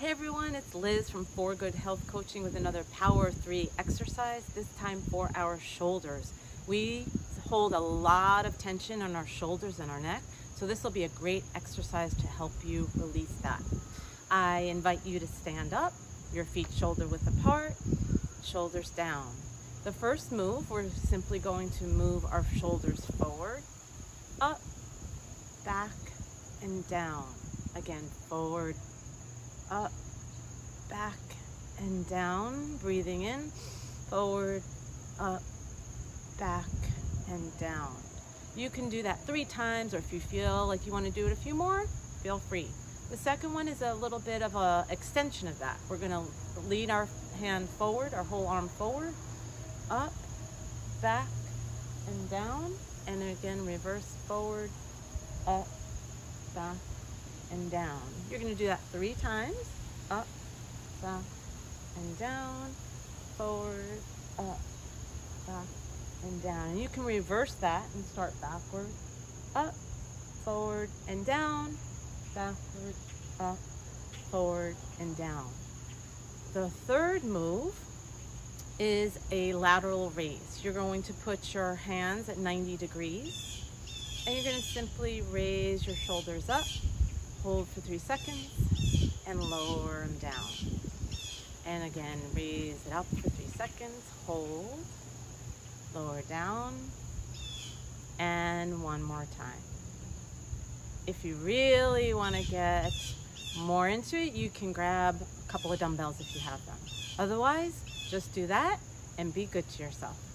Hey everyone, it's Liz from For Good Health Coaching with another Power 3 exercise, this time for our shoulders. We hold a lot of tension on our shoulders and our neck, so this will be a great exercise to help you release that. I invite you to stand up, your feet shoulder width apart, shoulders down. The first move, we're simply going to move our shoulders forward, up, back, and down. Again, forward, up, back, and down. Breathing in, forward, up, back, and down. You can do that 3 times, or if you feel like you want to do it a few more, feel free. The second one is a little bit of an extension of that. We're going to lead our hand forward, our whole arm forward, up, back, and down. And again, reverse forward, up, back, and down. You're going to do that 3 times, up, back, and down, forward, up, back, and down. And you can reverse that and start backward, up, forward, and down, backward, up, forward, and down. The third move is a lateral raise. You're going to put your hands at 90 degrees and you're going to simply raise your shoulders up. Hold for 3 seconds and lower them down. And again, raise it up for 3 seconds, hold, lower down, and one more time. If you really want to get more into it, you can grab a couple of dumbbells if you have them. Otherwise, just do that and be good to yourself.